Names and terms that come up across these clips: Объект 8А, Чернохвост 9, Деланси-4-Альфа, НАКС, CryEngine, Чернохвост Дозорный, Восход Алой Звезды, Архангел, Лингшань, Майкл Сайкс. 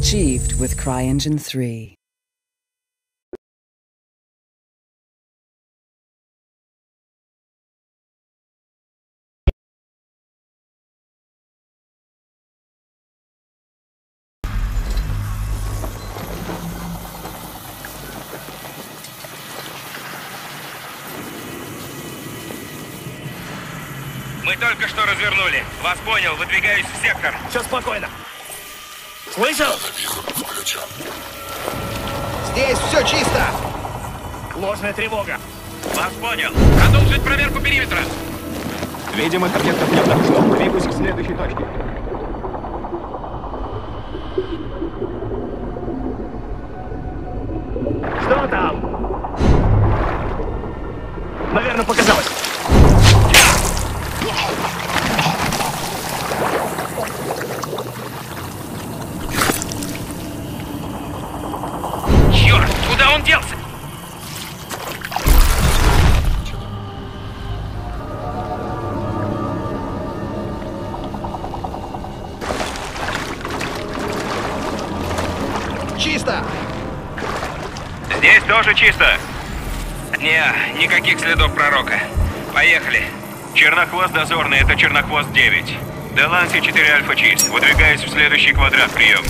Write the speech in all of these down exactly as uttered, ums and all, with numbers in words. Achieved with CryEngine three. Мы только что развернули. Вас понял, выдвигаюсь в сектор. Все спокойно. Слышал? Здесь все чисто. Ложная тревога. Вас понял. Продолжить проверку периметра. Видимо, таргетов не обнаружил. Двигаюсь к следующей точке. Что там? Наверное, показалось. Чисто. Здесь тоже чисто. Не, никаких следов пророка. Поехали. Чернохвост Дозорный, это Чернохвост девять. Деланси четыре Альфа чист. Выдвигаюсь в следующий квадрат. Прием.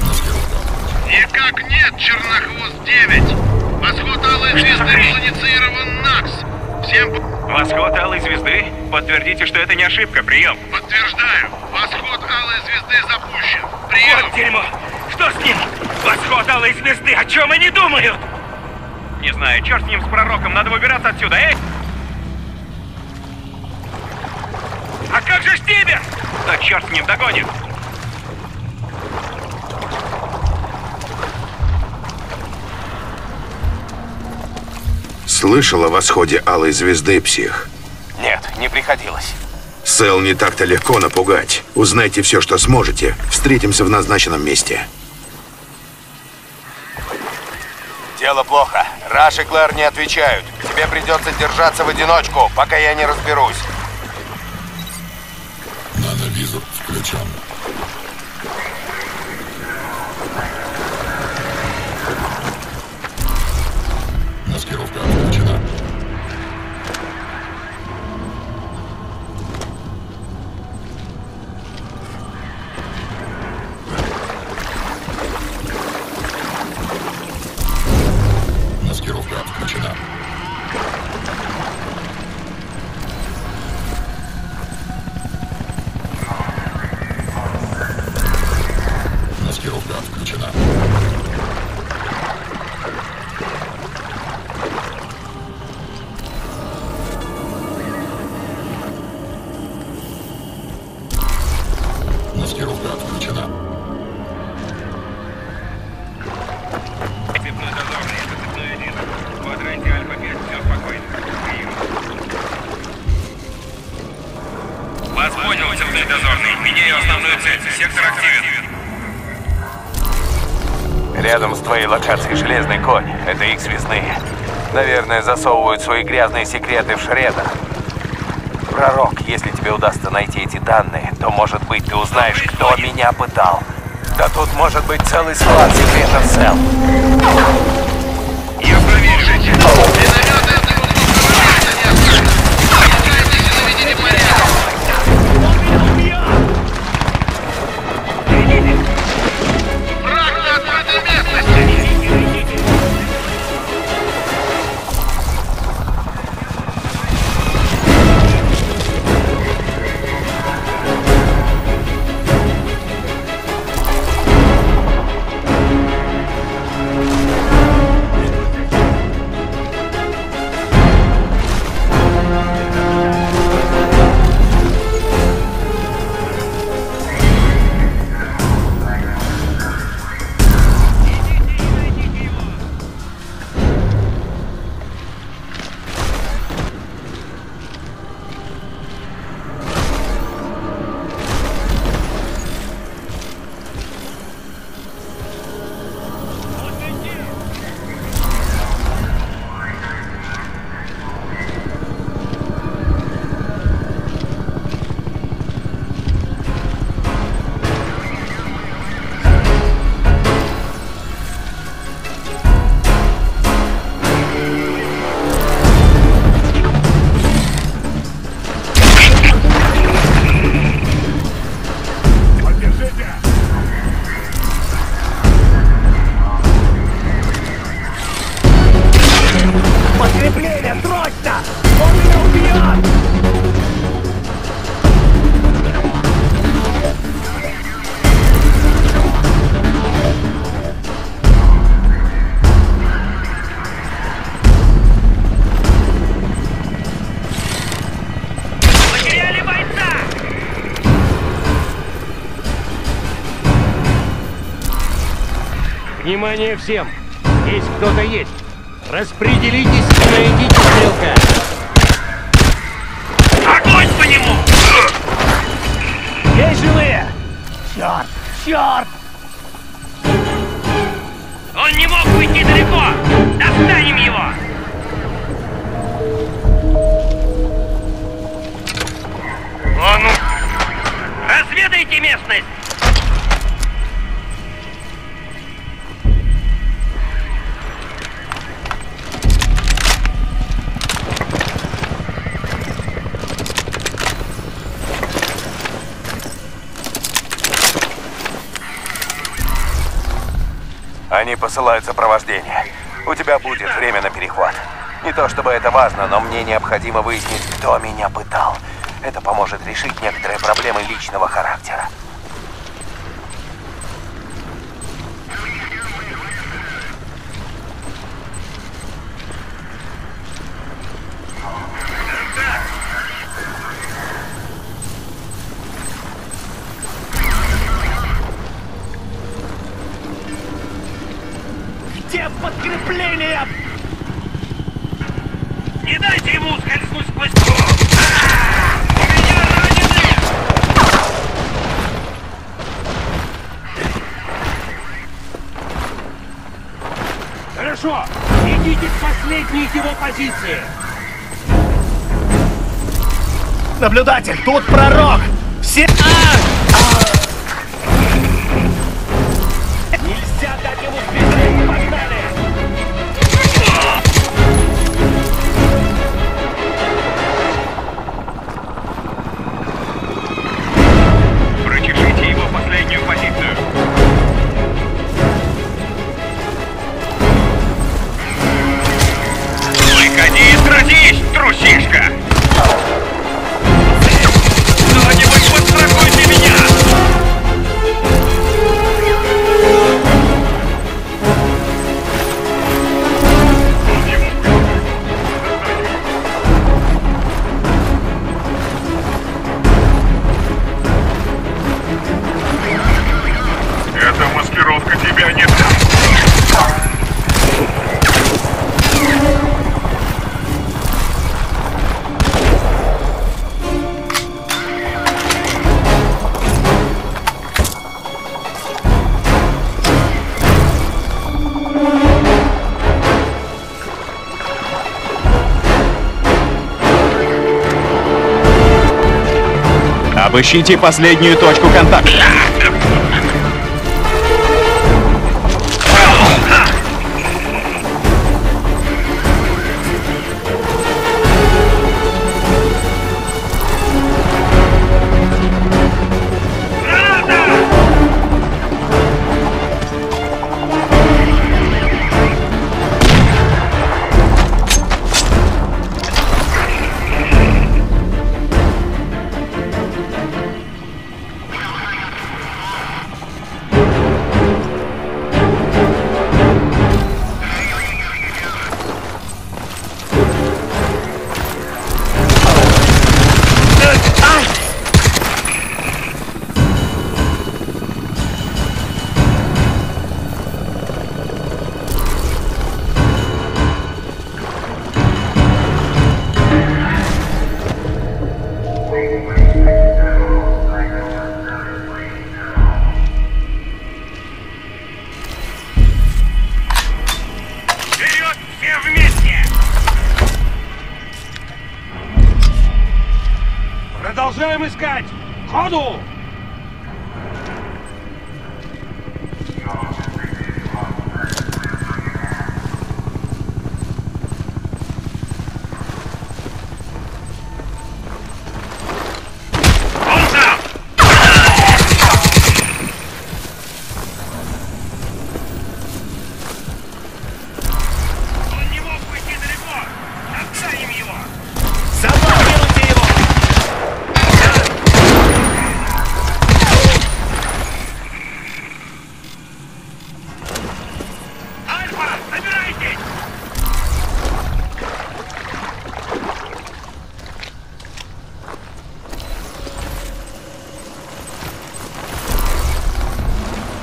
Никак нет, Чернохвост девять. Восход Алой Звезды проинициирован НАКС. Всем... Восход Алой Звезды? Подтвердите, что это не ошибка. Прием. Подтверждаю. Восход Алой Звезды запущен. Прием. Вот дерьмо. Что с ним? Восход Алой Звезды. О чем они думают? Не знаю. Черт с ним, с пророком. Надо выбираться отсюда, эй. А как же Штибер? Да черт с ним, догонит. Слышал о восходе Алой Звезды, псих? Нет, не приходилось. Сэл не так-то легко напугать. Узнайте все, что сможете. Встретимся в назначенном месте. Дело плохо. Раш и Клэр не отвечают. Тебе придется держаться в одиночку, пока я не разберусь. Надо визу включен. Маскировка отключена. Маскировка отключена. Маскировка отключена. Рядом с твоей локацией железный конь. Это их связные. Наверное, засовывают свои грязные секреты в шредах. Пророк, если тебе удастся найти эти данные, то, может быть, ты узнаешь, кто меня пытал. Да тут может быть целый склад секретов, Сэм. Я проверю. Внимание всем! Здесь кто-то есть! Распределитесь и найдите стрелка! Огонь по нему! Есть живые! Черт! Черт! Он не мог уйти далеко! Достанем его! Он... Разведайте местность! Они посылают сопровождение. У тебя будет время на перехват. Не то чтобы это важно, но мне необходимо выяснить, кто меня пытал. Это поможет решить некоторые проблемы личного характера. Наблюдатель, тут пророк! Все... А! Нельзя дать ему сбежать, погнали! Прочешите его последнюю позицию. Выходи и трудись, трусишка! Ищите последнюю точку контакта.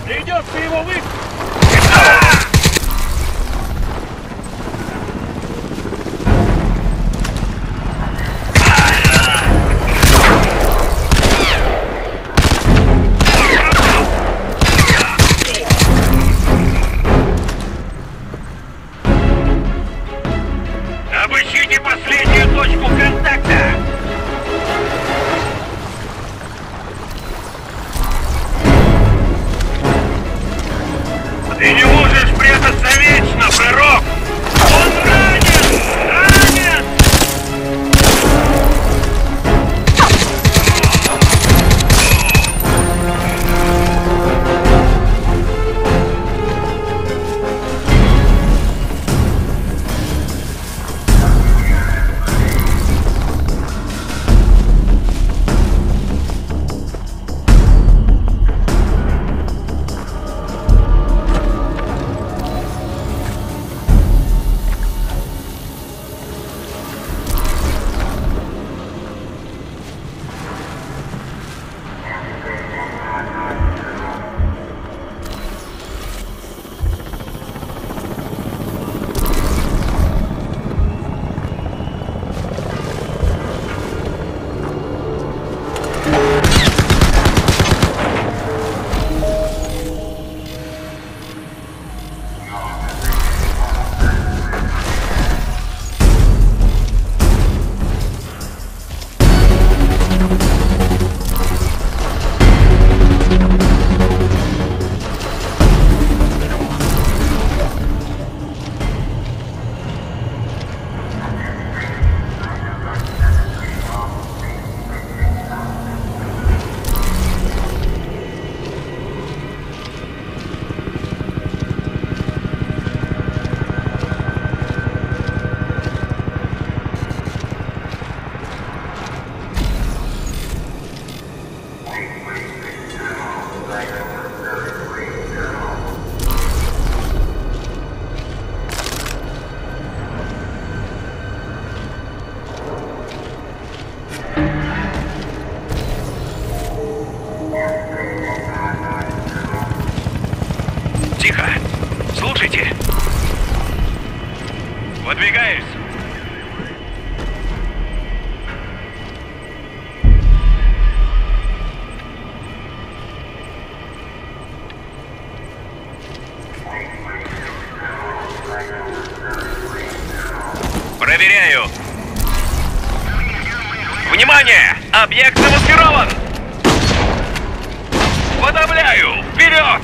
Придется его выпить! слышите? Подвигаюсь. Проверяю. Внимание! Объект замаскирован! Подавляю! Вперед!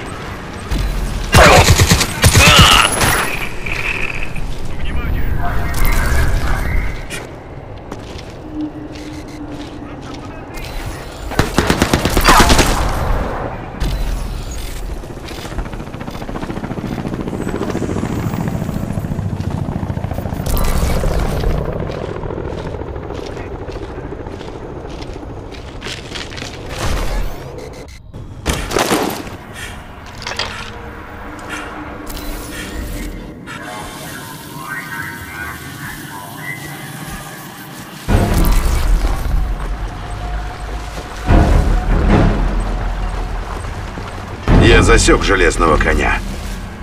Засек железного коня.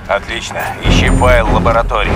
Отлично. Ищи файл лаборатории.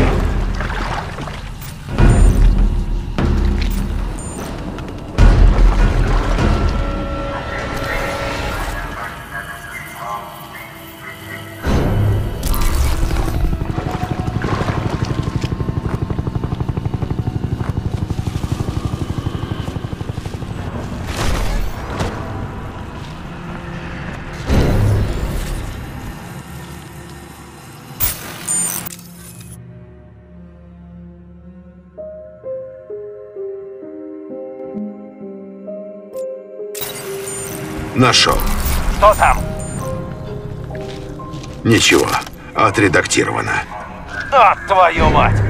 Нашел. Что там? Ничего. Отредактировано. Да, твою мать!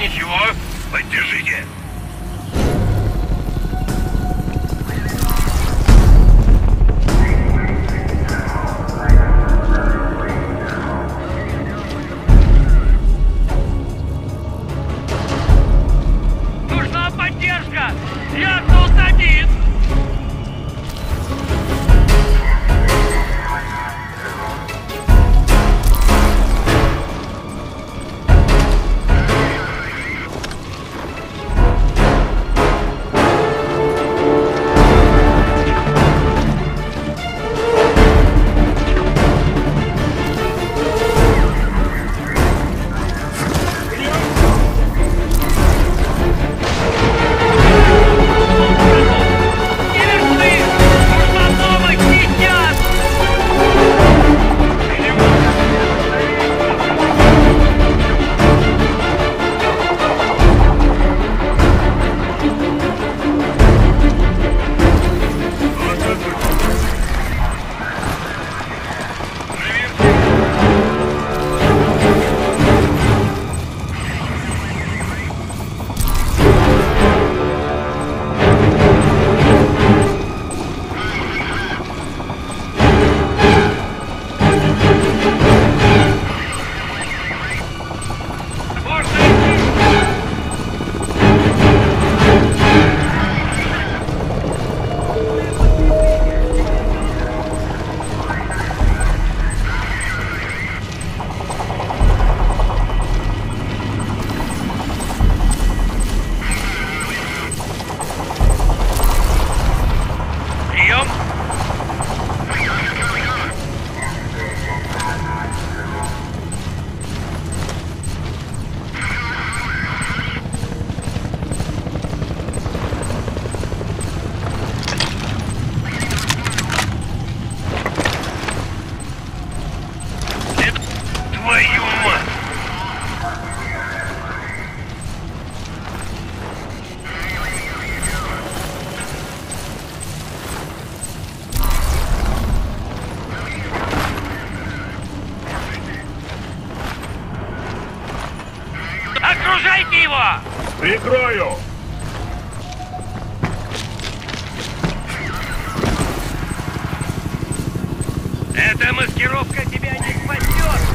Ничего, поддержите. Прикрою! Эта маскировка тебя не спасет!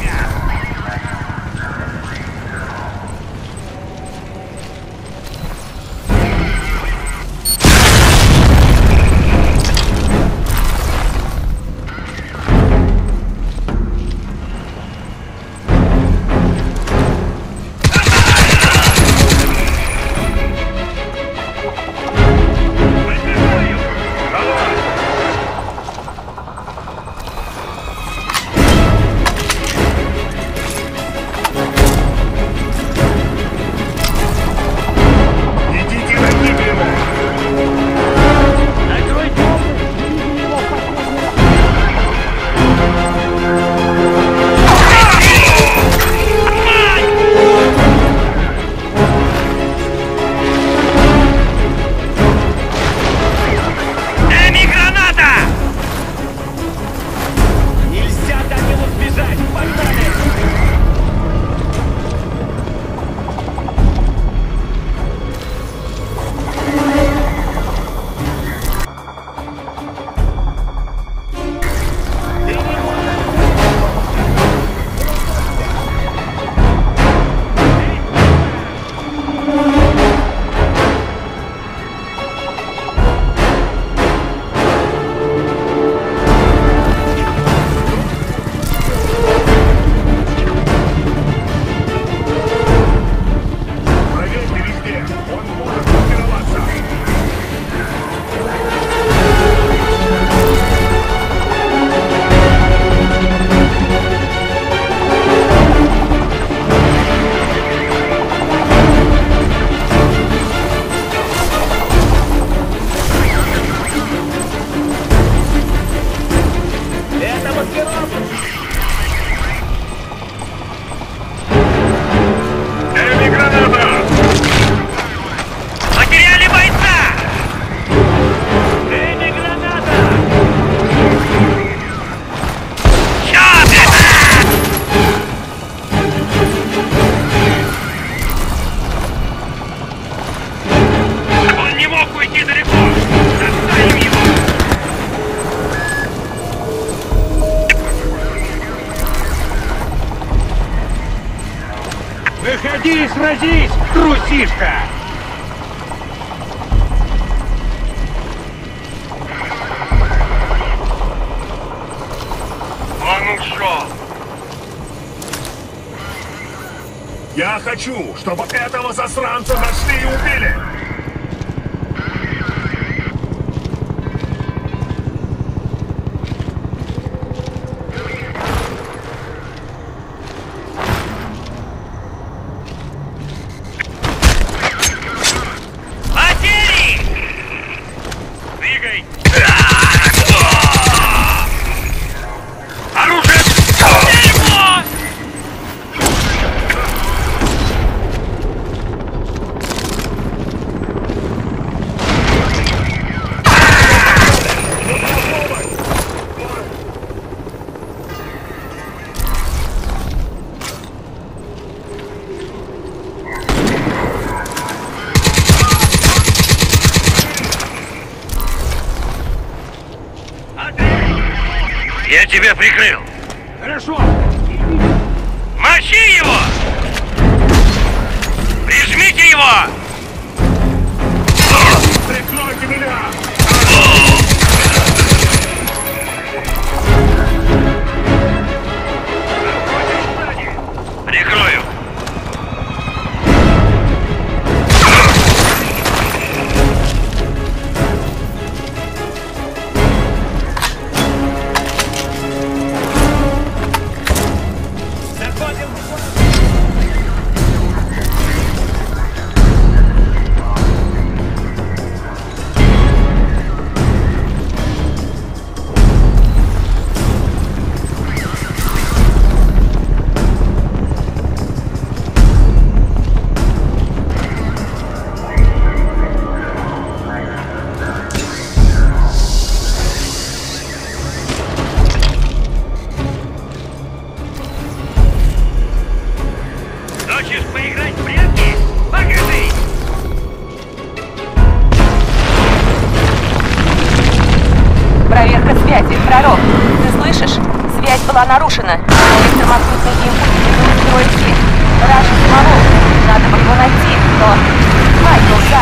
Выходи и сразись, трусишка! Он ушел! Я хочу, чтобы этого засранца нашли и убили! Прикрыл. Хорошо. Мочи его! Прижмите его! Прикройте меня! Прикрою. Нарушена. Электромагнитный импульс ведут к тройке. Раш замолот. Надо бы его найти, но Майкл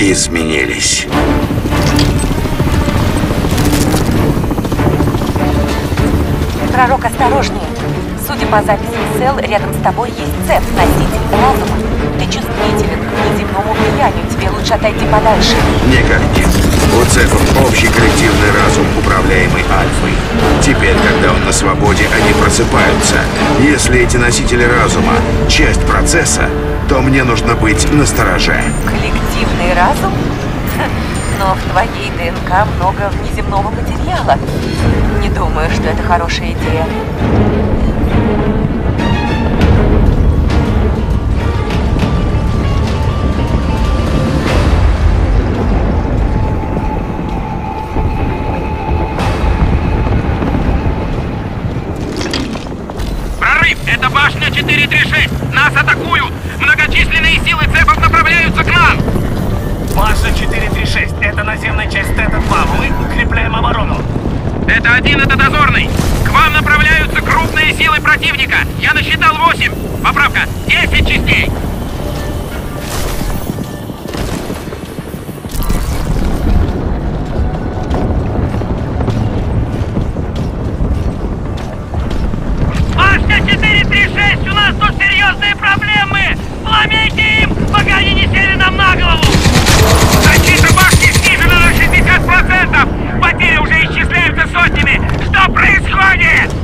изменились. Пророк, осторожнее. Судя по записи цел, рядом с тобой есть цепь, носитель разума. Ты чувствителен к неземному влиянию. Тебе лучше отойти подальше. Никак нет. У цепов общий коллективный разум, управляемый Альфой. Теперь, когда он на свободе, они просыпаются. Если эти носители разума — часть процесса, то мне нужно быть настороже. Коллективный разум? Но в твоей ДНК много внеземного материала. Не думаю, что это хорошая идея. Прорыв! Это башня четыре три шесть! Нас атакуют! Многочисленные силы цепов направляются к нам! Башня четыре три шесть. Это наземная часть Т Э Т два. Мы укрепляем оборону. Это один, это дозорный. К вам направляются крупные силы противника! Я насчитал восемь! Поправка! десять частей! Машка четыре три шесть! У нас тут серьезные проблемы! Ломите им, пока они не сели нам на голову! Защита башни снижена на шестьдесят процентов! Потери уже исчисляются сотнями! Что происходит?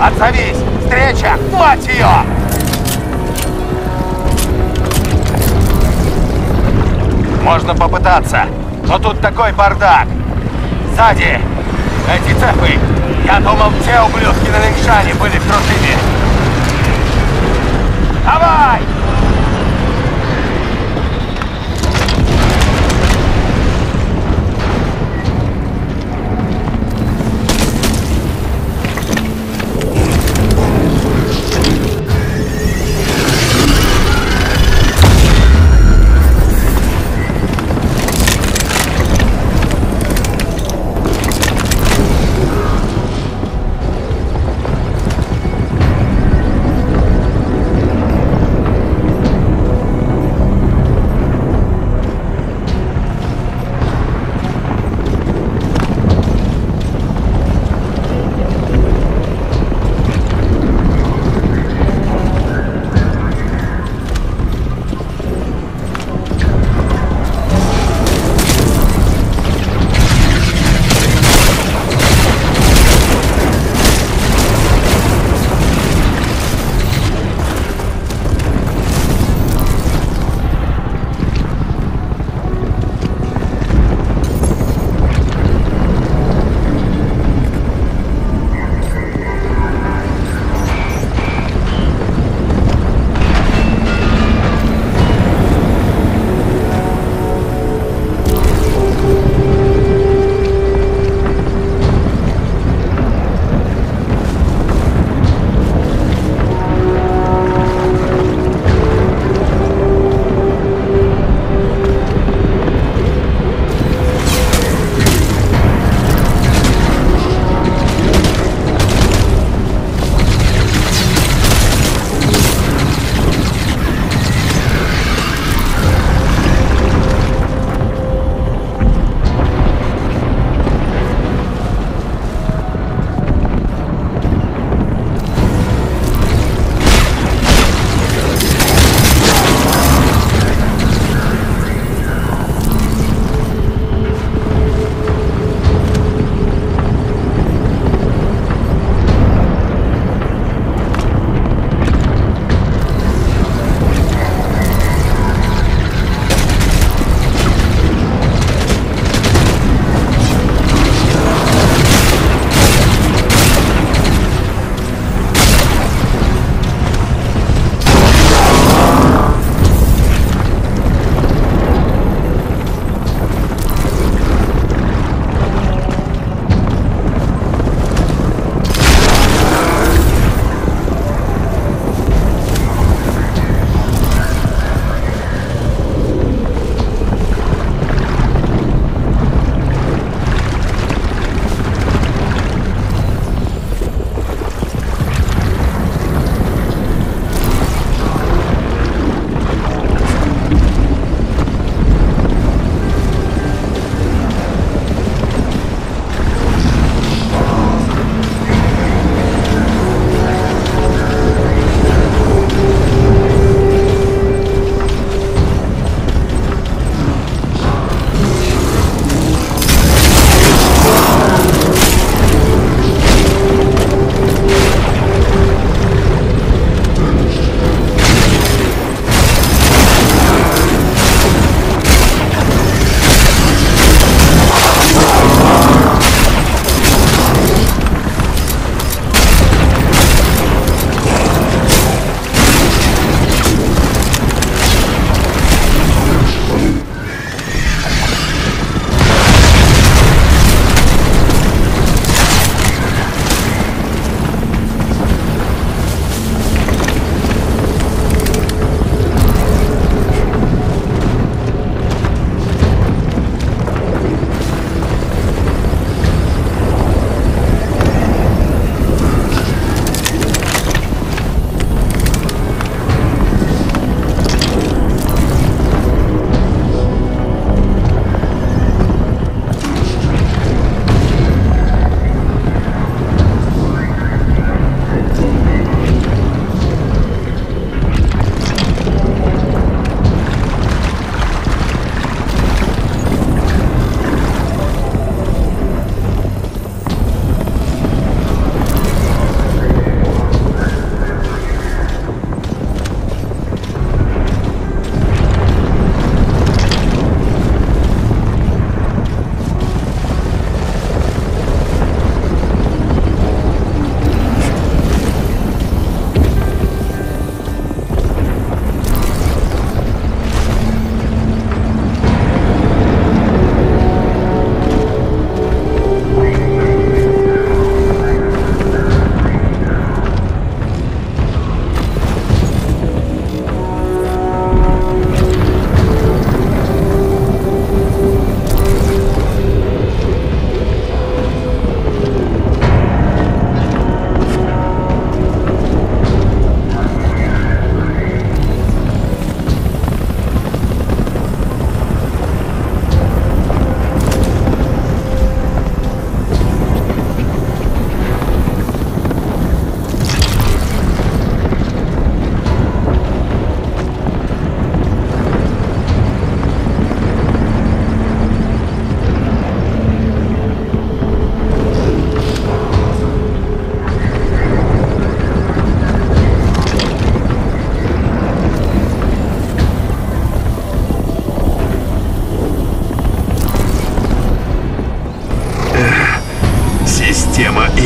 Отзовись! Встреча! Мать ее! Можно попытаться, но тут такой бардак! Сзади! Эти цепы! Я думал, те ублюдки на Лингшане были крутыми! Давай!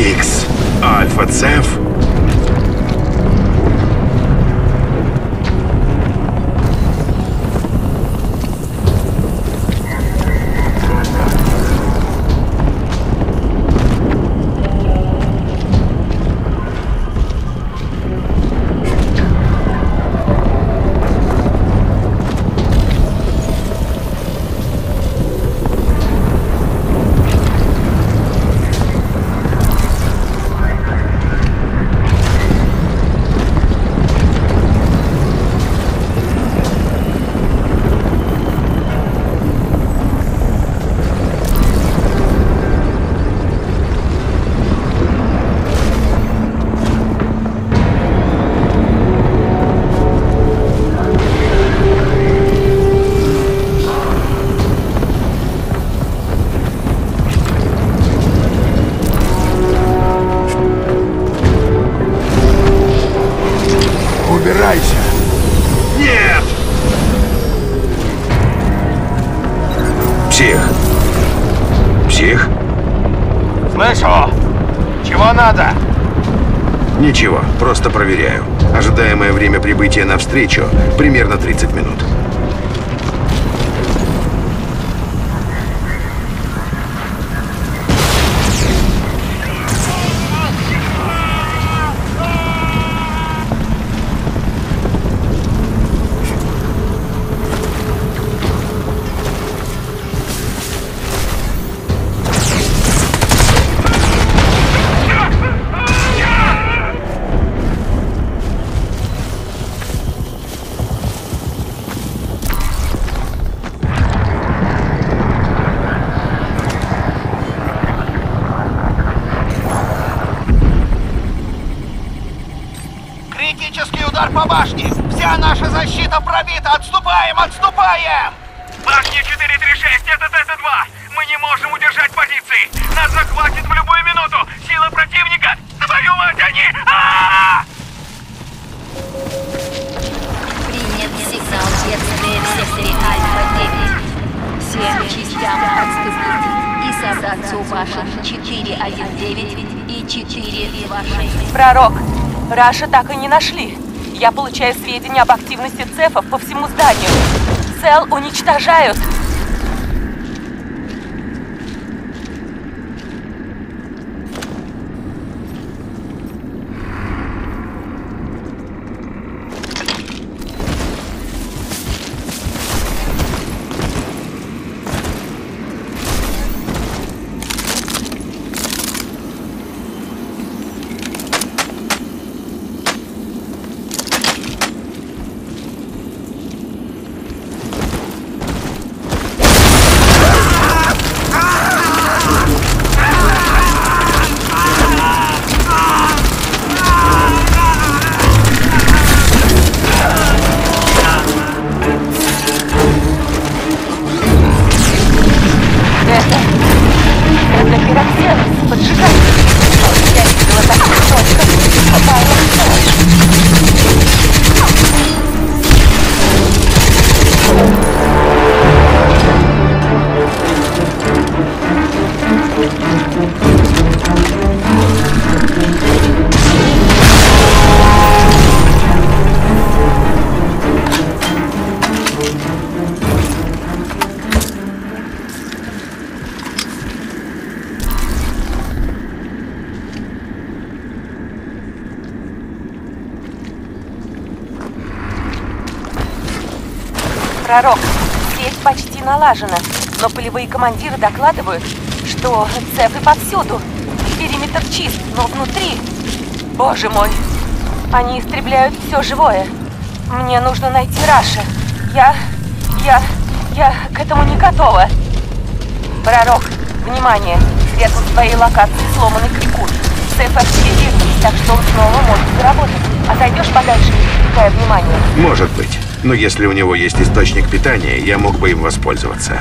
Икс, Альфа, Цеф. Ничего, просто проверяю. Ожидаемое время прибытия на встречу примерно тридцать минут. Раша так и не нашли. Я получаю сведения об активности цефов по всему зданию. Цел уничтожают. Пророк, связь почти налажена, но полевые командиры докладывают, что цепы повсюду. Периметр чист, но внутри... Боже мой! Они истребляют все живое. Мне нужно найти Раша. Я... я... я к этому не готова. Пророк, внимание! Рядом с твоей локацией сломанный крикут. Цепы активировались, так что он снова может заработать. Отойдешь подальше, не привлекая внимания. Может быть. Но если у него есть источник питания, я мог бы им воспользоваться.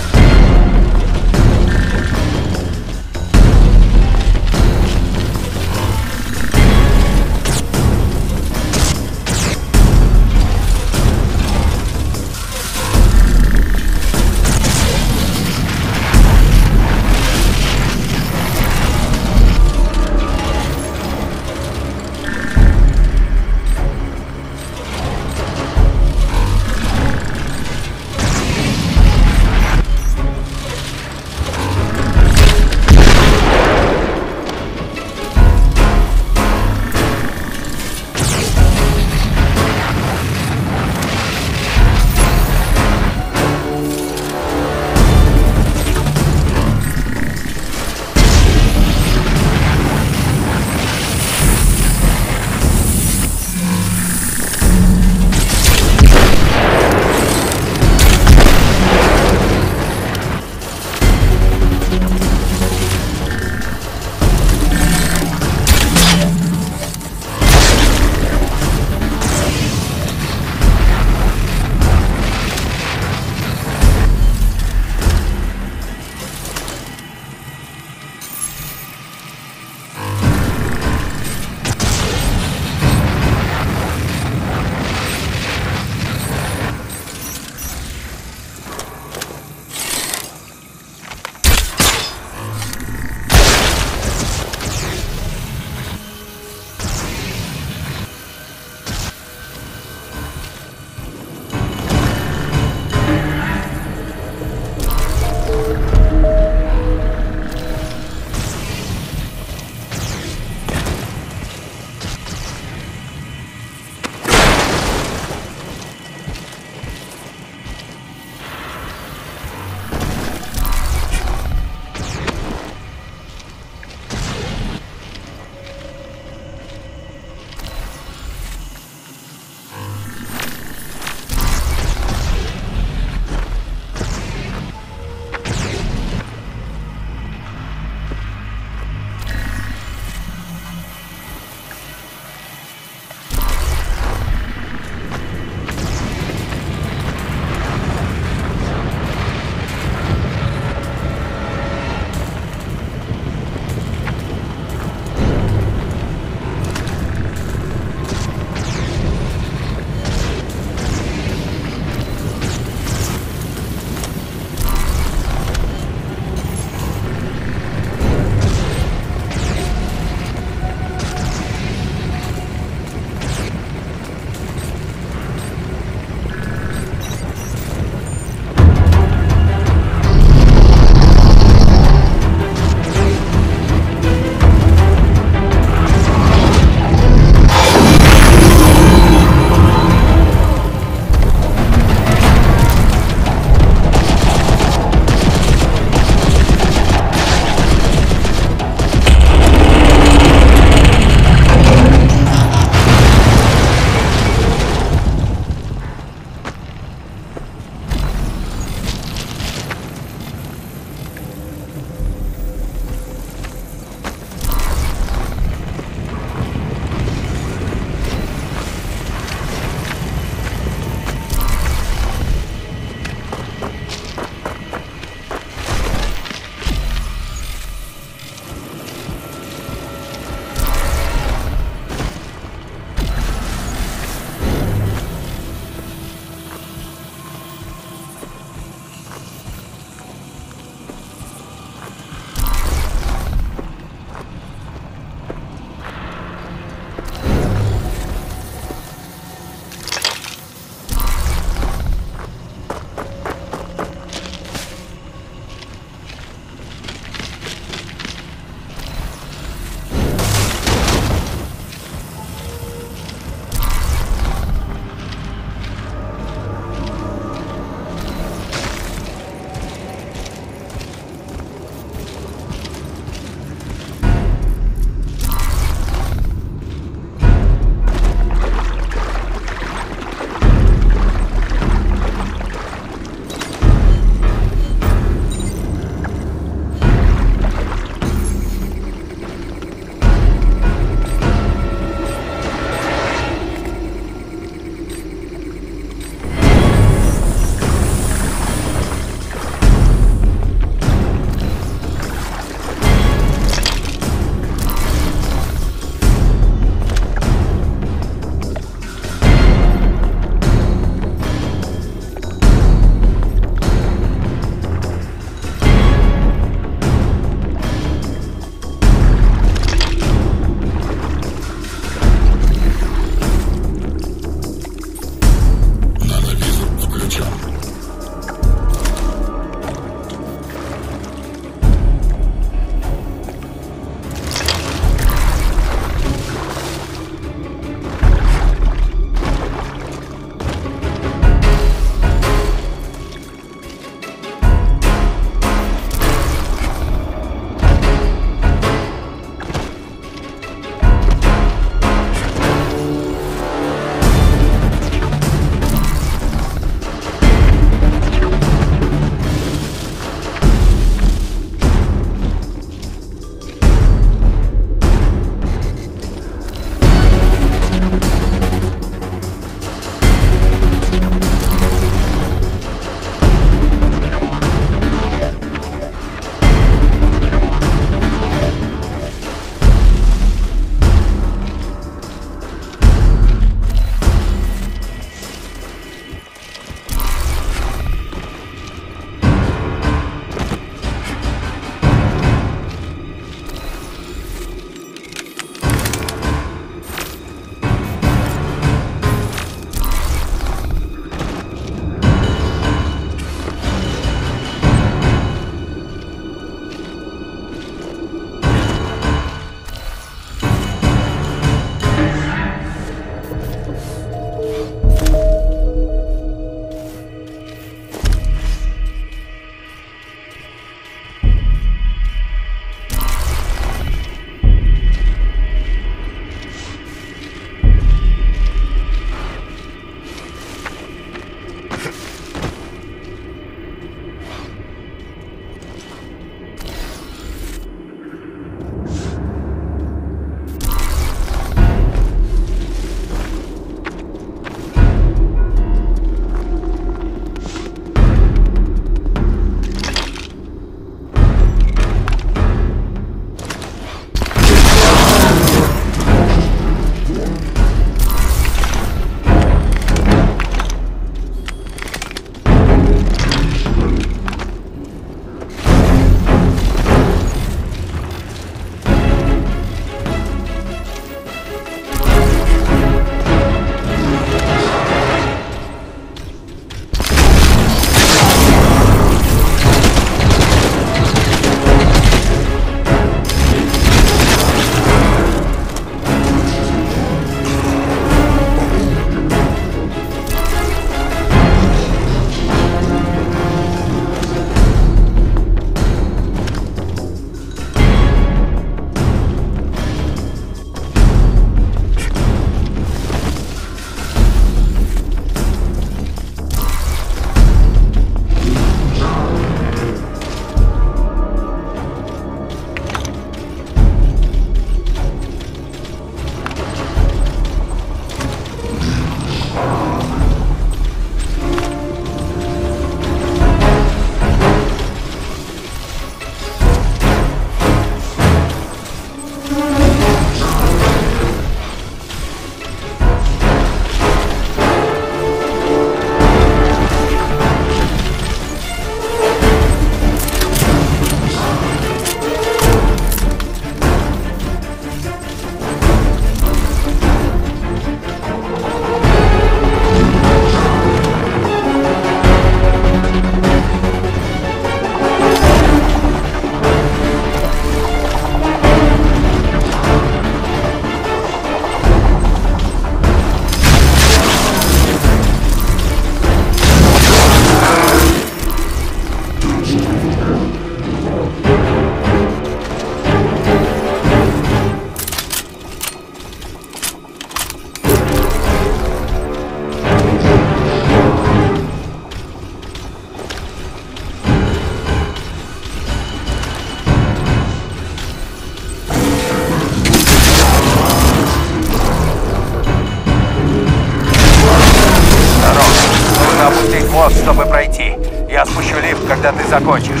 мост, чтобы пройти. Я спущу лифт, когда ты закончишь.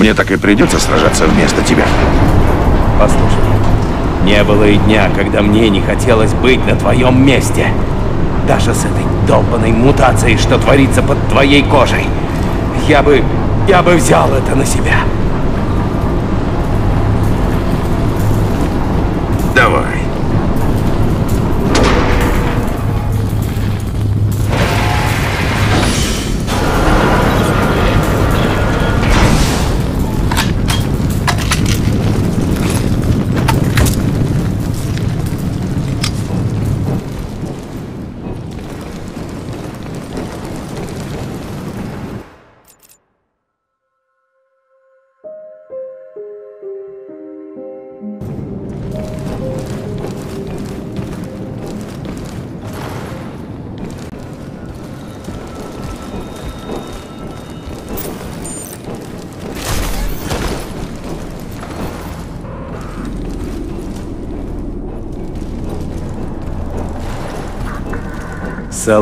Мне так и придется сражаться вместо тебя. Послушай, не было и дня, когда мне не хотелось быть на твоем месте. Даже с этой долбанной мутацией, что творится под твоей кожей. Я бы... я бы взял это на себя. Давай.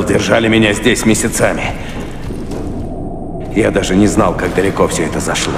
Держали меня здесь месяцами. Я даже не знал, как далеко все это зашло.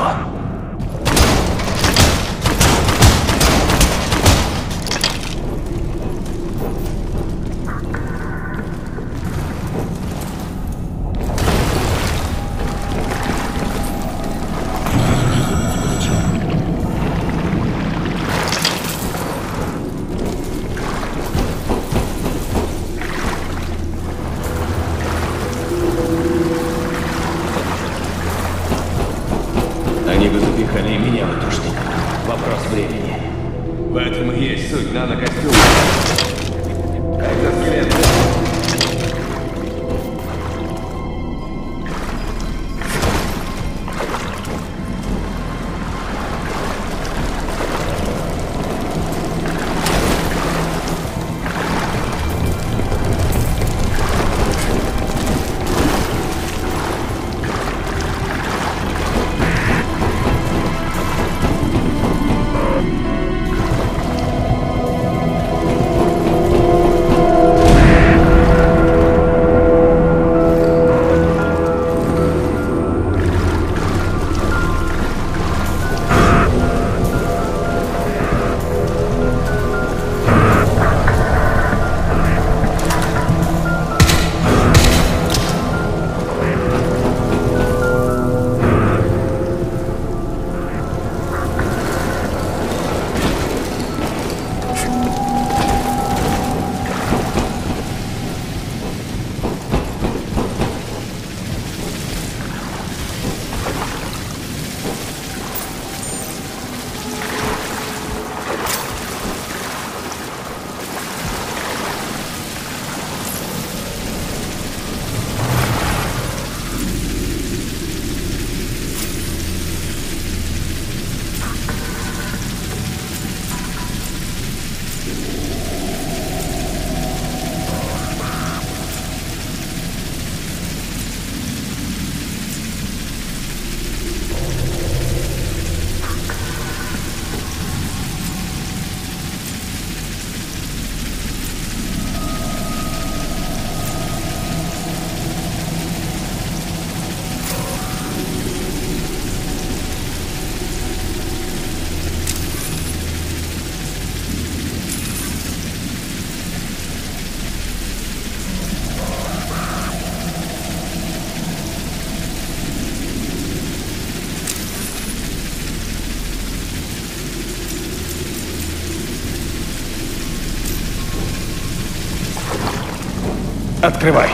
Открывай.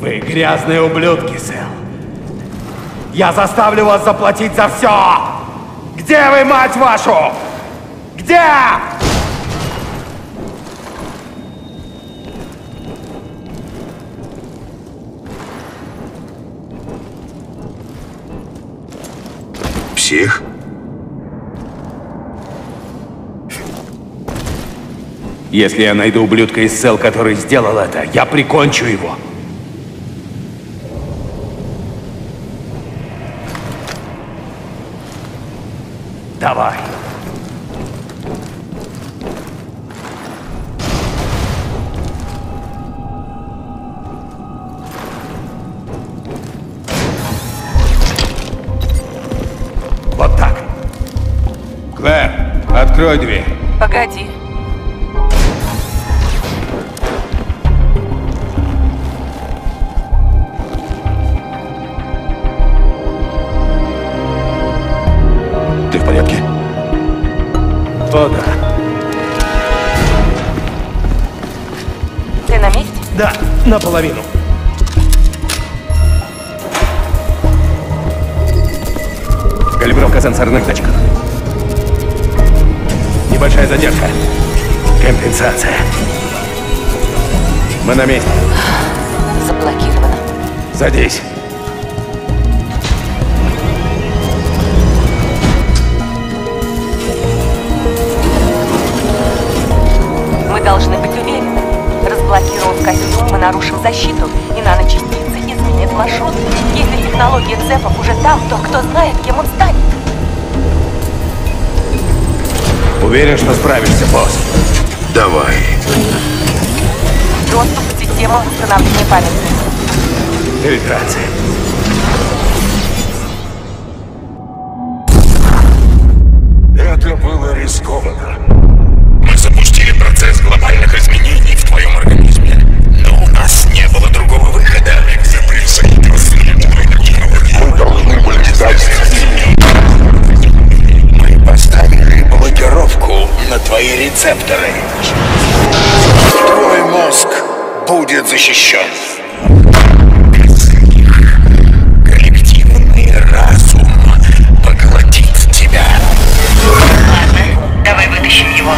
Вы грязные ублюдки, Сэл. Я заставлю вас заплатить за все! Где вы, мать вашу? Где? Псих? Если я найду ублюдка из Сэл, который сделал это, я прикончу его. Давай. Вот так. Клэр, открой дверь. Погоди. Ты в порядке? О, да. Ты на месте? Да, наполовину. Калибровка сенсорных датчиков. Небольшая задержка. Компенсация. Мы на месте. Заблокировано. Садись. Должны быть уверены. Разблокировав костюм, мы нарушим защиту, и наночастицы изменят маршрут. Если технология цепов уже там, то кто знает, кем он станет. Уверен, что справишься, босс. Давай. Доступ к системам восстановления памяти. Фильтрация. Это было рискованно. Твои рецепторы. Твой мозг будет защищен. Без них коллективный разум поглотит тебя. Ладно, давай вытащим его.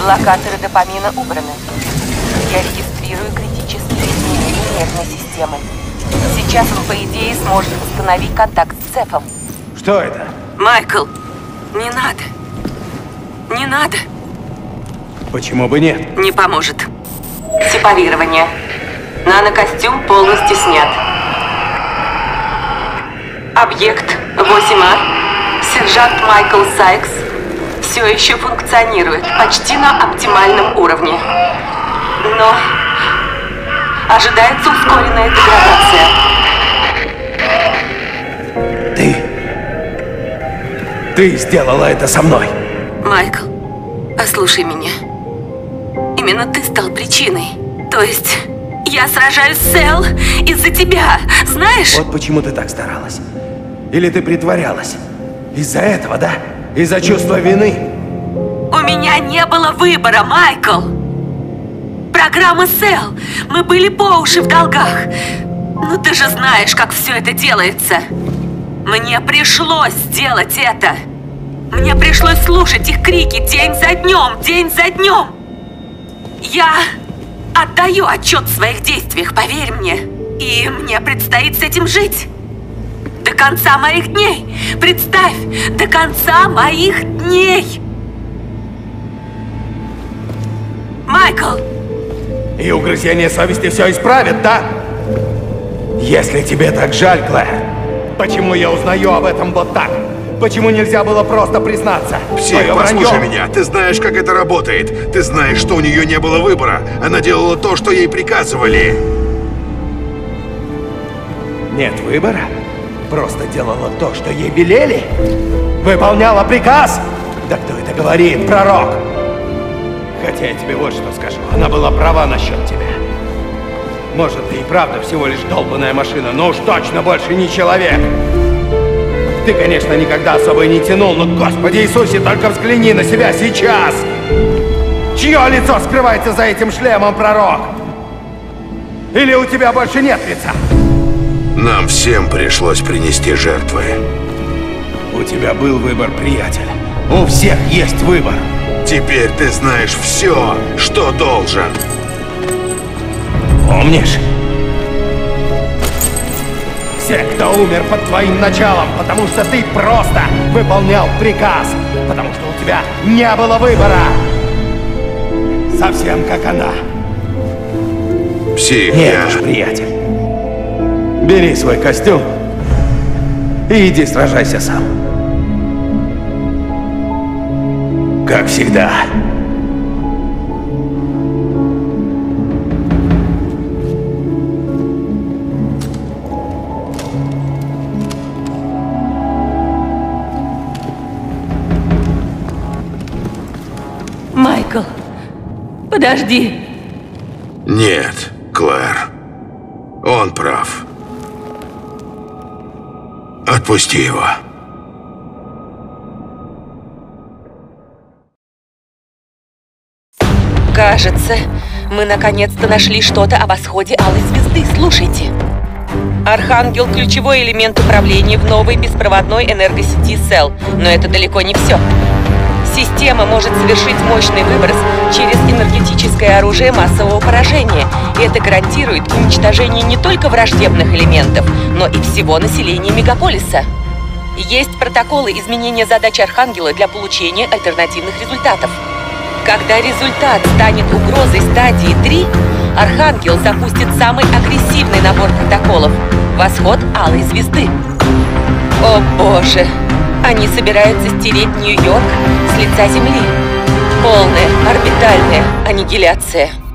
Блокаторы допамина убраны. Я регистрирую критические изменения нервной системы. Сейчас он, по идее, сможет установить контакт с цепом. Что это? Майкл! Не надо. Не надо. Почему бы нет? Не поможет. Сепарирование. Нанокостюм полностью снят. Объект восемь А, сержант Майкл Сайкс, все еще функционирует почти на оптимальном уровне. Но ожидается ускоренная деградация. Ты... Ты сделала это со мной. Майкл, послушай меня. Именно ты стал причиной. То есть я сражаюсь с Сэл из-за тебя, знаешь? Вот почему ты так старалась. Или ты притворялась. Из-за этого, да? Из-за чувства вины. У меня не было выбора, Майкл. Программа Сэл. Мы были по уши в долгах. Но ты же знаешь, как все это делается. Мне пришлось сделать это. Мне пришлось слушать их крики день за днем, день за днем. Я отдаю отчет в своих действиях, поверь мне. И мне предстоит с этим жить. До конца моих дней. Представь, до конца моих дней. Майкл. И угрызение совести все исправит, да? Если тебе так жаль, Клэр. Почему я узнаю об этом вот так? Почему нельзя было просто признаться? Псих, послушай меня. Ты знаешь, как это работает. Ты знаешь, что у нее не было выбора. Она делала то, что ей приказывали. Нет выбора? Просто делала то, что ей велели? Выполняла приказ? Да кто это говорит, пророк? Хотя я тебе вот что скажу. Она была права насчет тебя. Может, ты и правда всего лишь долбаная машина, но уж точно больше не человек. Ты, конечно, никогда особо и не тянул, но, Господи Иисусе, только взгляни на себя сейчас! Чье лицо скрывается за этим шлемом, пророк? Или у тебя больше нет лица? Нам всем пришлось принести жертвы. У тебя был выбор, приятель. У всех есть выбор. Теперь ты знаешь все, что должен. Помнишь? Все, кто умер под твоим началом, потому что ты просто выполнял приказ, потому что у тебя не было выбора. Совсем как она. Псих. Нет уж, приятель. Бери свой костюм и иди сражайся сам. Как всегда. Майкл, подожди. Нет, Клэр. Он прав. Отпусти его. Кажется, мы наконец-то нашли что-то о восходе Алой Звезды. Слушайте. Архангел – ключевой элемент управления в новой беспроводной энергосети Cell. Но это далеко не все. Система может совершить мощный выброс через энергетическое оружие массового поражения, и это гарантирует уничтожение не только враждебных элементов, но и всего населения мегаполиса. Есть протоколы изменения задач Архангела для получения альтернативных результатов. Когда результат станет угрозой стадии три, Архангел запустит самый агрессивный набор протоколов – «Восход Алой Звезды». О боже! Они собираются стереть Нью-Йорк с лица Земли. Полная орбитальная аннигиляция.